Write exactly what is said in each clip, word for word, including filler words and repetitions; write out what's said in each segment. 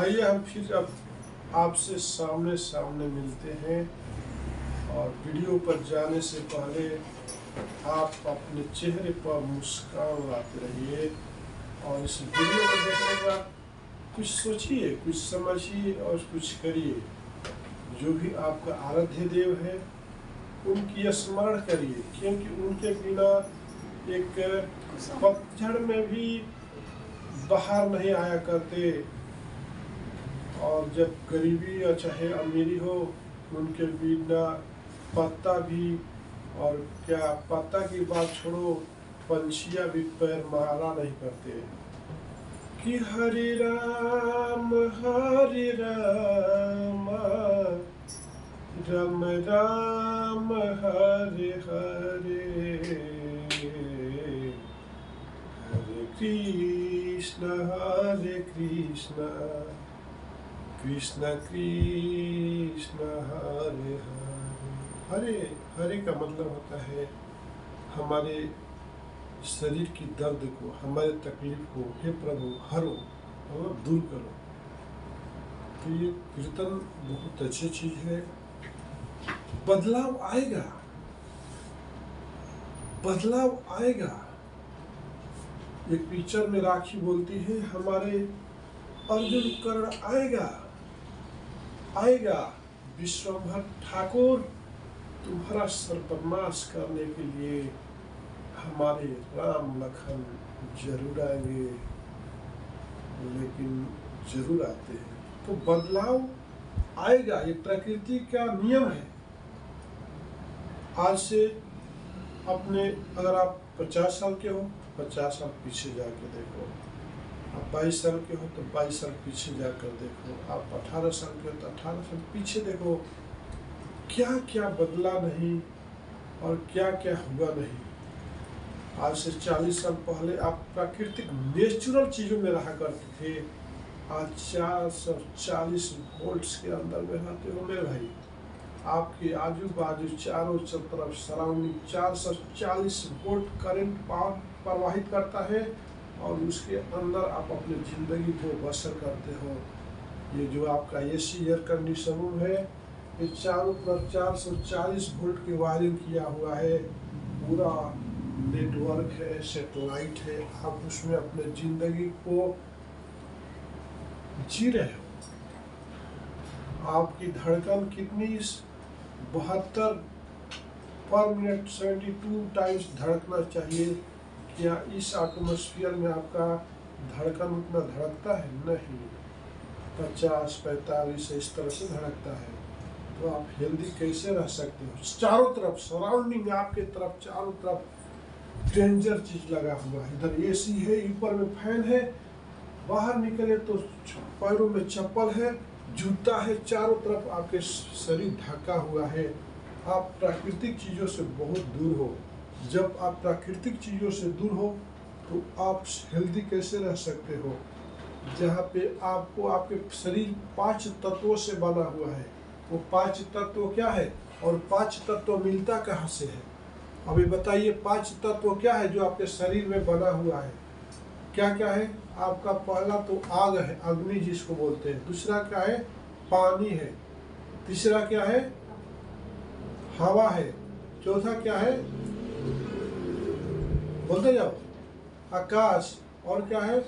आइए हम फिर अब आपसे सामने सामने मिलते हैं। और वीडियो पर जाने से पहले आप अपने चेहरे पर मुस्कान लाते रहिए और इस वीडियो को देखने का कुछ सोचिए, कुछ समझिए और कुछ करिए। जो भी आपका आराध्य देव है उनकी स्मरण करिए, क्योंकि उनके बिना एक पतझड़ में भी बाहर नहीं आया करते। और जब गरीबी या चाहे अमीरी हो, उनके बिना पत्ता भी, और क्या पत्ता की बात छोड़ो, पंछियाँ भी पैर मारा नहीं करते। कि हरे राम हरे राम राम राम हरे हरे हरे कृष्ण हरे कृष्ण कृष्ण कृष्ण हरे हरे। हरे हरे का मतलब होता है हमारे शरीर की दर्द को, हमारे तकलीफ को हे प्रभु हरो और दूर करो। तो ये कीर्तन बहुत अच्छी चीज है। बदलाव आएगा, बदलाव आएगा। एक पिक्चर में राखी बोलती है हमारे अर्जुन कर्ण आएगा आएगा। विश्वभर ठाकुर तुम्हारा सर्वनाश करने के लिए हमारे राम लखन जरूर आएंगे, लेकिन जरूर आते हैं। तो बदलाव आएगा, ये प्रकृति का नियम है। आज से अपने, अगर आप पचास साल के हो, पचास साल पीछे जाके देखो। आप बाईस साल के हो तो बाईस साल पीछे जाकर देखो। आप अठारह साल के हो तो अठारह साल पीछे देखो। क्या क्या बदला नहीं और क्या क्या हुआ नहीं। आज से चालीस साल पहले आप प्राकृतिक नेचुरल चीज़ों में रहा करते थे, आज चार सौ चालीस वोल्ट्स के अंदर में रहते हो मेरे भाई। आपके आजू बाजू चारों तरफ सराउंडिंग चार सौ चालीस वोल्ट करंट पावर प्रवाहित करता है, और उसके अंदर आप अपनी ज़िंदगी को बसर करते हो। ये जो आपका एसी एयर कंडीशन रूम है, ये चारों तरफ चार सौ चालीस वोल्ट की वायरिंग किया हुआ है, पूरा नेटवर्क है, सेटेलाइट है। आप उसमें अपने जिंदगी को जी रहे हो। आपकी धड़कन कितनी, बहत्तर पर मिनट सेवेंटी टू टाइम्स धड़कना चाहिए। क्या इस एटमॉस्फेयर में आपका धड़कन उतना धड़कता है? नहीं, पचास पैंतालीस इस तरह से धड़कता है। तो आप हेल्दी कैसे रह सकते हो? चारों तरफ सराउंडिंग, आपके तरफ चारों तरफ डेंजर चीज लगा हुआ है। इधर एसी है, ऊपर में फैन है, बाहर निकले तो पैरों में चप्पल है, जूता है, चारों तरफ आपके शरीर ढका हुआ है। आप प्राकृतिक चीज़ों से बहुत दूर हो। जब आप प्राकृतिक चीज़ों से दूर हो तो आप हेल्दी कैसे रह सकते हो? जहाँ पे आपको आपके शरीर पांच तत्वों से बना हुआ है, वो पांच तत्व क्या है और पांच तत्व मिलता कहाँ से है? अभी बताइए पांच तत्व क्या है जो आपके शरीर में बना हुआ है? क्या क्या है? आपका पहला तो आग है, अग्नि जिसको बोलते हैं। दूसरा क्या है? पानी है। तीसरा क्या है? हवा है। चौथा क्या है? बोलते जाओ, आकाश। और क्या है?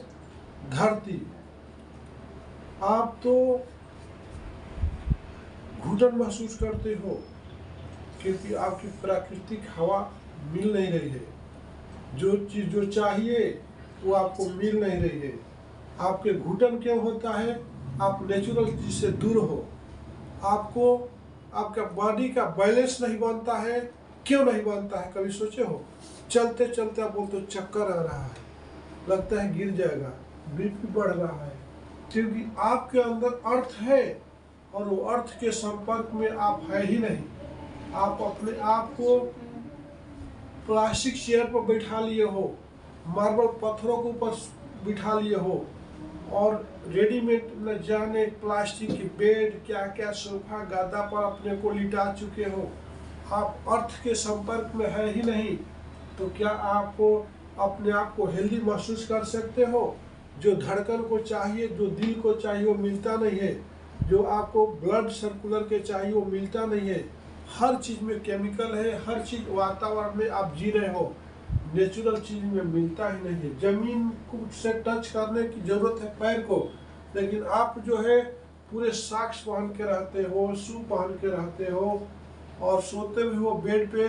धरती। आप तो घुटन महसूस करते हो क्योंकि आपकी प्राकृतिक हवा मिल नहीं रही है। जो चीज़ जो चाहिए वो आपको मिल नहीं रही है। आपके घुटन क्यों होता है? आप नेचुरल चीज़ से दूर हो। आपको आपका बॉडी का बैलेंस नहीं बनता है। क्यों नहीं बनता है? कभी सोचे हो? चलते चलते आप बोलते हो चक्कर आ रहा है, लगता है गिर जाएगा, बीपी बढ़ रहा है, क्योंकि आपके अंदर अर्थ है और वो अर्थ के संपर्क में आप है ही नहीं। आप अपने आप को प्लास्टिक चेयर पर बैठा लिए हो, मार्बल पत्थरों के ऊपर बिठा लिए हो, और रेडीमेड न जाने प्लास्टिक के बेड, क्या क्या सोफा गद्दा पर अपने को लिटा चुके हो। आप अर्थ के संपर्क में है ही नहीं। तो क्या आपको अपने आप को हेल्दी महसूस कर सकते हो? जो धड़कन को चाहिए, जो दिल को चाहिए वो मिलता नहीं है, जो आपको ब्लड सर्कुलर के चाहिए वो मिलता नहीं है। हर चीज़ में केमिकल है, हर चीज़ वातावरण में आप जी रहे हो, नेचुरल चीज़ में मिलता ही नहीं है। ज़मीन को से टच करने की ज़रूरत है पैर को, लेकिन आप जो है पूरे साक्स पहन के रहते हो, शू पहन के रहते हो और सोते भी हो बेड पे,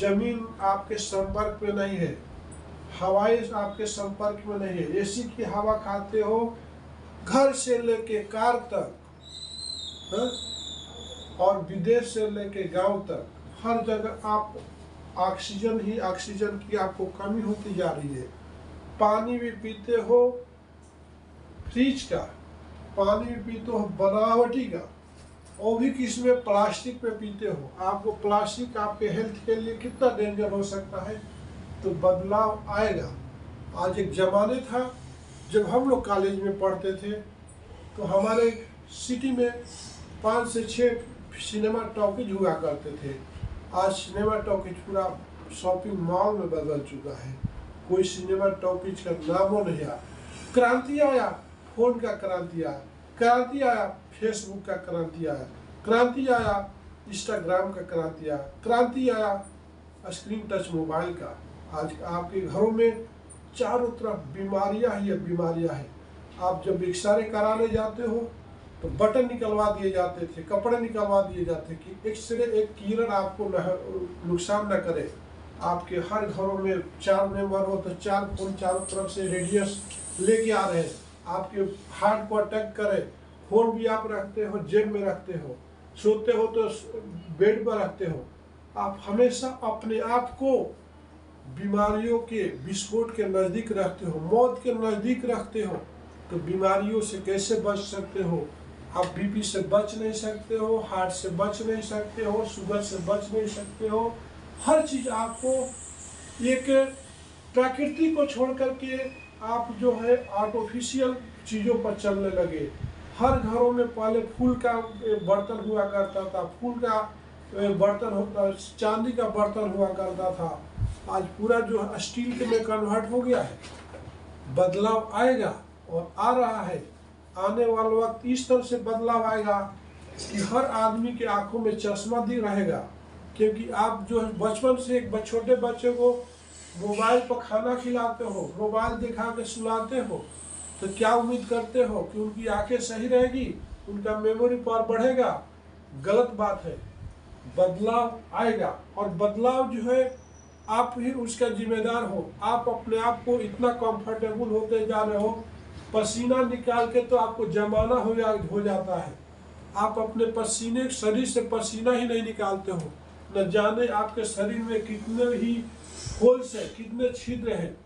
ज़मीन आपके संपर्क में नहीं है, हवाएं आपके संपर्क में नहीं है। एसी की हवा खाते हो घर से लेके कार तक, हाँ? और विदेश से लेके गांव तक, हर जगह आप ऑक्सीजन ही ऑक्सीजन की आपको कमी होती जा रही है। पानी भी पीते हो फ्रिज का, पानी भी पीते हो बनावटी का, वो भी किस में प्लास्टिक में पीते हो। आपको प्लास्टिक आपके हेल्थ के लिए कितना डेंजर हो सकता है। तो बदलाव आएगा। आज एक ज़माने था जब हम लोग कॉलेज में पढ़ते थे तो हमारे सिटी में पाँच से छः सिनेमा टॉकीज हुआ करते थे। आज सिनेमा टॉकीज पूरा शॉपिंग मॉल में बदल चुका है, कोई सिनेमा टॉकीज का नाम नहीं आया। क्रांति आया, फोन का क्रांति आया, क्रांति आया फेसबुक का क्रांति आया, क्रांति आया इंस्टाग्राम का क्रांति आया, क्रांति आया स्क्रीन टच मोबाइल का। आज आपके घरों में चारों तरफ बीमारियां ही बीमारियां हैं। आप जब एक्सरे कराने जाते हो तो बटन निकलवा दिए जाते थे, कपड़े निकलवा दिए जाते थे कि एक्सरे एक किरण आपको नुकसान न करे। आपके हर घरों में चार मेंबर हो तो चार फोन चारों तरफ से रेडियस लेके आ रहे हैं, आपके हार्ट को अटैक करे। फोन भी आप रखते हो, जेब में रखते हो, सोते हो तो बेड पर रखते हो। आप हमेशा अपने आप को बीमारियों के विस्फोट के नज़दीक रखते हो, मौत के नज़दीक रखते हो। तो बीमारियों से कैसे बच सकते हो? आप बीपी से बच नहीं सकते हो, हार्ट से बच नहीं सकते हो, शुगर से बच नहीं सकते हो। हर चीज़ आपको एक प्रकृति को छोड़ कर के आप जो है आर्टिफिशियल चीज़ों पर चलने लगे। हर घरों में पहले फूल का बर्तन हुआ करता था, फूल का बर्तन होता, चांदी का बर्तन हुआ करता था, आज पूरा जो है स्टील के में कन्वर्ट हो गया है। बदलाव आएगा और आ रहा है। आने वाला वक्त इस तरह से बदलाव आएगा कि हर आदमी के आंखों में चश्मा भी रहेगा, क्योंकि आप जो है बचपन से एक छोटे बच्चे को मोबाइल पर खाना खिलाते हो, मोबाइल दिखा के सुलाते हो, तो क्या उम्मीद करते हो कि उनकी आंखें सही रहेगी, उनका मेमोरी पावर बढ़ेगा? गलत बात है। बदलाव आएगा और बदलाव जो है आप ही उसका जिम्मेदार हो। आप अपने आप को इतना कंफर्टेबल होते जा रहे हो, पसीना निकाल के तो आपको जमाना हो जा हो जाता है। आप अपने पसीने शरीर से पसीना ही नहीं निकालते हो। न जाने आपके शरीर में कितने ही होल्स है, कितने छिद्र हैं,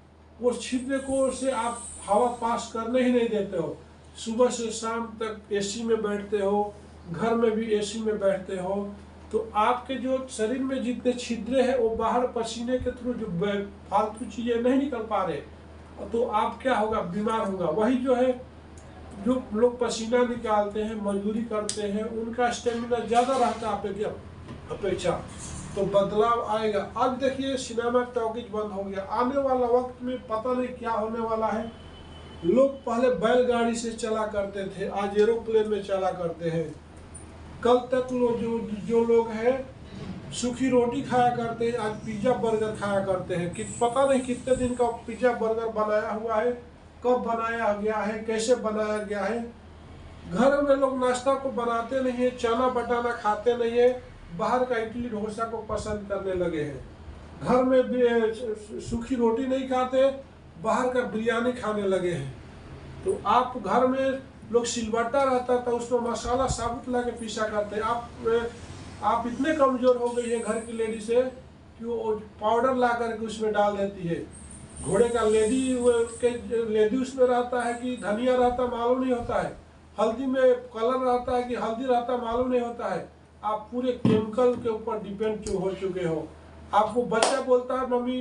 वो छिद्र को से आप हवा पास करने ही नहीं देते हो। सुबह से शाम तक एसी में बैठते हो, घर में भी एसी में बैठते हो, तो आपके जो शरीर में जितने छिद्रे हैं वो बाहर पसीने के थ्रू जो फालतू चीज़ें नहीं निकल पा रहे, तो आप क्या होगा? बीमार होगा। वही जो है जो लोग पसीना निकालते हैं, मजदूरी करते हैं, उनका स्टेमिना ज़्यादा रहता है अपेक्षा। तो बदलाव आएगा। आज देखिए सिनेमा टॉकीज बंद हो गया। आने वाला वक्त में पता नहीं क्या होने वाला है। लोग पहले बैलगाड़ी से चला करते थे, आज एरोप्लेन में चला करते हैं। कल तक लोग जो जो लोग हैं सूखी रोटी खाया करते हैं, आज पिज़्ज़ा बर्गर खाया करते हैं। कि पता नहीं कितने दिन का पिज़्ज़ा बर्गर बनाया हुआ है, कब बनाया गया है, कैसे बनाया गया है। घर में लोग नाश्ता को बनाते नहीं है, चना बटाना खाते नहीं है, बाहर का इडली डोसा को पसंद करने लगे हैं। घर में भी सूखी रोटी नहीं खाते, बाहर का बिरयानी खाने लगे हैं। तो आप घर में लोग सिलबट्टा रहता था, उसमें मसाला साबुत ला के पीसा करते। आप आप इतने कमज़ोर हो गई है घर की लेडी से कि वो पाउडर ला करके उसमें डाल देती है। घोड़े का लेडी के लेडी उसमें रहता है कि धनिया रहता मालूम नहीं होता है, हल्दी में कलर रहता है कि हल्दी रहता मालूम नहीं होता है। आप पूरे केमिकल के ऊपर डिपेंड हो चुके हो। आपको बच्चा बोलता है मम्मी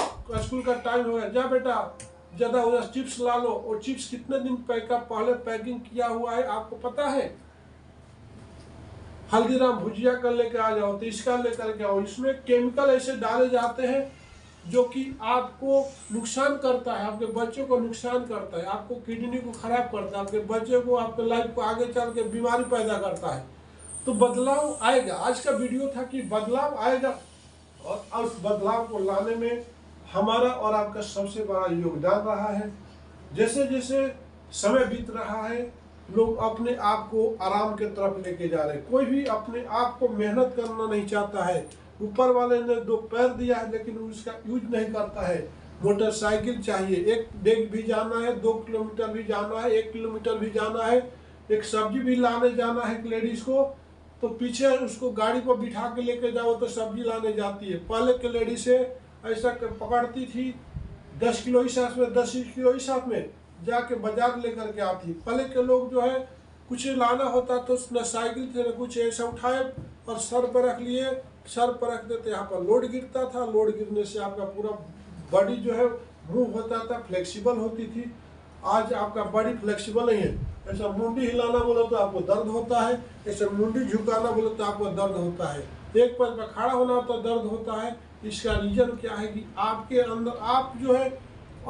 स्कूल का टाइम हो गया, जा बेटा ज़्यादा हो जाए चिप्स ला लो, और चिप्स कितने दिन पैका पहले पैकिंग किया हुआ है आपको पता है। हल्दीराम भुजिया कर लेकर आ जाओ, तीसका लेकर के आओ, इसमें केमिकल ऐसे डाले जाते हैं जो कि आपको नुकसान करता है, आपके बच्चों को नुकसान करता है, आपको किडनी को खराब करता है, आपके बच्चे को, आपके लाइफ को आगे चल के बीमारी पैदा करता है। तो बदलाव आएगा। आज का वीडियो था कि बदलाव आएगा और उस बदलाव को लाने में हमारा और आपका सबसे बड़ा योगदान रहा है। जैसे जैसे समय बीत रहा है, लोग अपने आप को आराम के तरफ लेके जा रहे हैं। कोई भी अपने आप को मेहनत करना नहीं चाहता है। ऊपर वाले ने दो पैर दिया है लेकिन उसका यूज नहीं करता है। मोटरसाइकिल चाहिए, एक डेग भी जाना है, दो किलोमीटर भी जाना है, एक किलोमीटर भी जाना है, एक सब्जी भी लाने जाना है। एक लेडीज को तो पीछे उसको गाड़ी पर बिठा के लेके जाओ तो सब्जी लाने जाती है। पहले के लेडीज से ऐसा पकड़ती थी, दस किलो ही साथ में, दस किलो ही साथ में जाके बाजार लेकर के आती। पहले के लोग जो है कुछ लाना होता तो न साइकिल थे न कुछ, ऐसा उठाए और सर पर रख लिए, सर पर रख देते, यहाँ पर लोड गिरता था। लोड गिरने से आपका पूरा बॉडी जो है मूव होता था, फ्लेक्सिबल होती थी। आज आपका बॉडी फ्लेक्सिबल नहीं है। ऐसा मुंडी हिलाना बोलो तो आपको दर्द होता है, ऐसा मुंडी झुकाना बोलो तो आपको दर्द होता है, एक पैर पर खड़ा होना तो दर्द होता है। इसका रीजन क्या है कि आपके अंदर आप जो है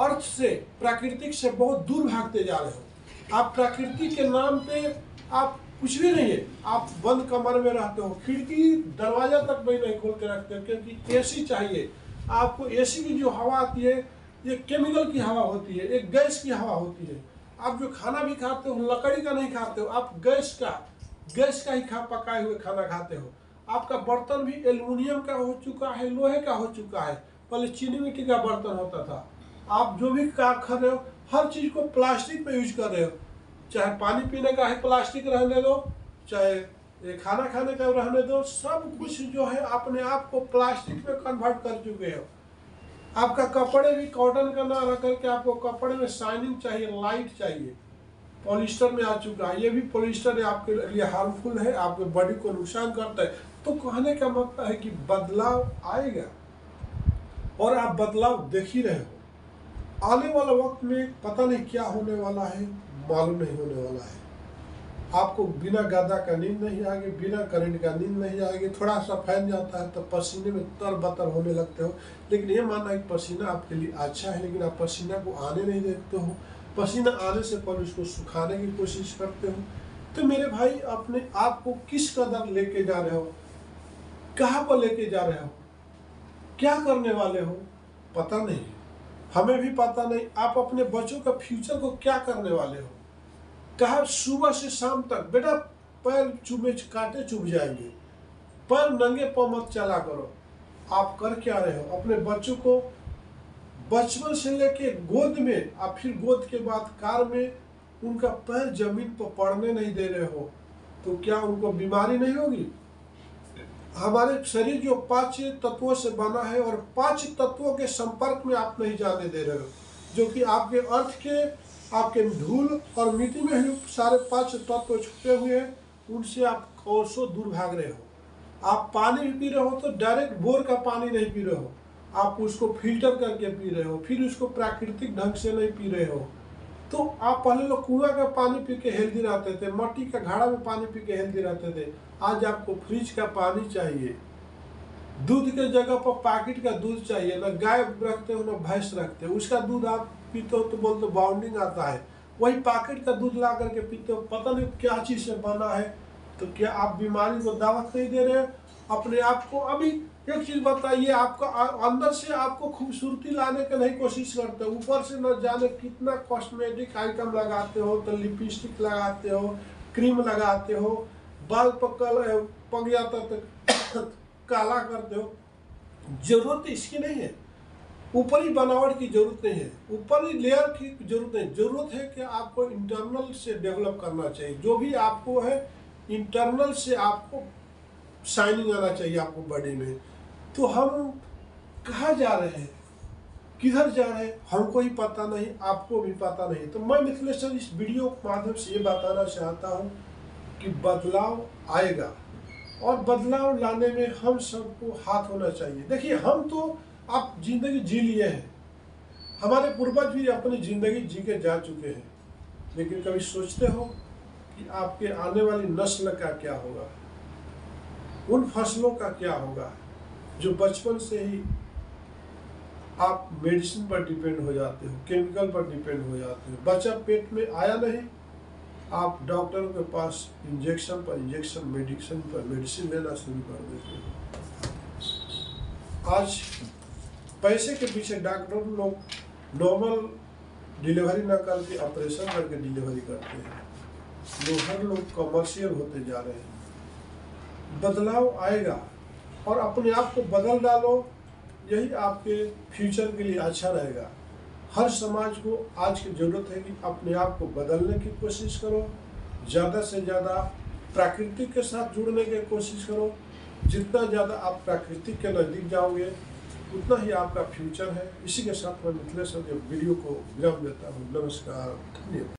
अर्थ से, प्राकृतिक से बहुत दूर भागते जा रहे हो। आप प्रकृति के नाम पे आप कुछ भी नहीं है। आप बंद कमरे में रहते हो, खिड़की दरवाजा तक भी नहीं खोल के रखते क्योंकि एसी चाहिए आपको। एसी की जो हवा आती है ये केमिकल की हवा होती है, एक गैस की हवा होती है। आप जो खाना भी खाते हो लकड़ी का नहीं खाते हो, आप गैस का गैस का ही खा पकाए हुए खाना खाते हो। आपका बर्तन भी एल्युमिनियम का हो चुका है, लोहे का हो चुका है। पहले चीनी मिट्टी का बर्तन होता था। आप जो भी काम कर रहे हो हर चीज़ को प्लास्टिक में यूज कर रहे हो। चाहे पानी पीने का है प्लास्टिक रहने दो, चाहे खाना खाने का रहने दो, सब कुछ जो है अपने आप को प्लास्टिक में कन्वर्ट कर चुके हो। आपका कपड़े भी कॉटन का ना रख करके आपको कपड़े में शाइनिंग चाहिए, लाइट चाहिए। पॉलिस्टर में आ चुका है, ये भी पॉलिस्टर आपके लिए हार्मफुल है, आपके बॉडी को नुकसान करता है। तो कहने का मतलब है कि बदलाव आएगा और आप बदलाव देख ही रहे हो। आने वाला वक्त में पता नहीं क्या होने वाला है, मालूम नहीं होने वाला है। आपको बिना गदा का नींद नहीं आएगी, बिना करंट का नींद नहीं आएगी। थोड़ा सा फैल जाता है तो पसीने में तर बतर होने लगते हो। लेकिन ये मानना है कि पसीना आपके लिए अच्छा है, लेकिन आप पसीना को आने नहीं देते हो। पसीना आने से पहले उसको सुखाने की कोशिश करते हो। तो मेरे भाई, अपने आप को किस कदर लेके जा रहे हो, कहाँ पर लेके जा रहे हो, क्या करने वाले हो, पता नहीं, हमें भी पता नहीं। आप अपने बच्चों का फ्यूचर को क्या करने वाले हो, कहा सुबह से शाम तक बेटा पैर चुभे, कांटे चुभ जाएंगे, पैर नंगे पर मत चला करो। आप कर क्या रहे हो? अपने बच्चों को बचपन से लेके गोद में, आप फिर गोद के बाद कार में, उनका पैर जमीन पर पड़ने नहीं दे रहे हो तो क्या उनको बीमारी नहीं होगी? हमारे शरीर जो पांच तत्वों से बना है और पांच तत्वों के संपर्क में आप नहीं जाने दे रहे हो, जो कि आपके अर्थ के, आपके धूल और मिट्टी में ही सारे पांच तत्व छुपे हुए हैं। उनसे आप कोसों दूर भाग रहे हो। आप पानी भी पी रहे हो तो डायरेक्ट बोर का पानी नहीं पी रहे हो, आप उसको फिल्टर करके पी रहे हो, फिर उसको प्राकृतिक ढंग से नहीं पी रहे हो। तो आप पहले लोग कुआं का पानी पी के हेल्दी रहते थे, मट्टी का घड़ा में पानी पी के हेल्दी रहते थे। आज आपको फ्रिज का पानी चाहिए, दूध के जगह पर पैकेट का दूध चाहिए। ना गाय रखते हो ना भैंस रखते हो, उसका दूध आप पीते हो तो बोलते हो बाउंडिंग आता है, वही पैकेट का दूध ला करके पीते हो। पता नहीं क्या चीज़ से बना है। तो क्या आप बीमारी को दावत नहीं दे रहे हो अपने आप को? अभी एक चीज़ बताइए, आपका अंदर से आपको खूबसूरती लाने का नहीं कोशिश करते, ऊपर से न जाने कितना कॉस्मेटिक आइटम लगाते हो। तो लिपस्टिक लगाते हो, क्रीम लगाते हो, बाल पकल पक जाता तो काला करते हो। जरूरत इसकी नहीं है, ऊपरी बनावट की जरूरत नहीं है, ऊपरी लेयर की जरूरत नहीं। जरूरत है कि आपको इंटरनल से डेवलप करना चाहिए। जो भी आपको है इंटरनल से आपको शाइनिंग आना चाहिए आपको बॉडी में। तो हम कहाँ जा रहे हैं, किधर जा रहे हैं, हमको ही पता नहीं, आपको भी पता नहीं। तो मैं मिथिलेश्वर इस वीडियो के माध्यम से ये बताना चाहता हूँ कि बदलाव आएगा और बदलाव लाने में हम सबको हाथ होना चाहिए। देखिए, हम तो आप जिंदगी जी लिए हैं, हमारे पूर्वज भी अपनी ज़िंदगी जी के जा चुके हैं, लेकिन कभी सोचते हो कि आपके आने वाली नस्ल का क्या होगा, उन फसलों का क्या होगा जो बचपन से ही आप मेडिसिन पर डिपेंड हो जाते हो, केमिकल पर डिपेंड हो जाते हो। बच्चा पेट में आया नहीं, आप डॉक्टरों के पास इंजेक्शन पर इंजेक्शन मेडिसिन पर मेडिसिन लेना शुरू कर देते हो। आज पैसे के पीछे डॉक्टर लोग नॉर्मल डिलीवरी ना करके ऑपरेशन करके डिलीवरी करते हैं। लोग हर लोग कमर्शियल होते जा रहे हैं। बदलाव आएगा और अपने आप को बदल डालो, यही आपके फ्यूचर के लिए अच्छा रहेगा। हर समाज को आज की ज़रूरत है कि अपने आप को बदलने की कोशिश करो, ज़्यादा से ज़्यादा प्राकृतिक के साथ जुड़ने की कोशिश करो। जितना ज़्यादा आप प्राकृतिक के नज़दीक जाओगे उतना ही आपका फ्यूचर है। इसी के साथ मैं मिथिलेश वीडियो को विराम देता हूँ। नमस्कार, धन्यवाद।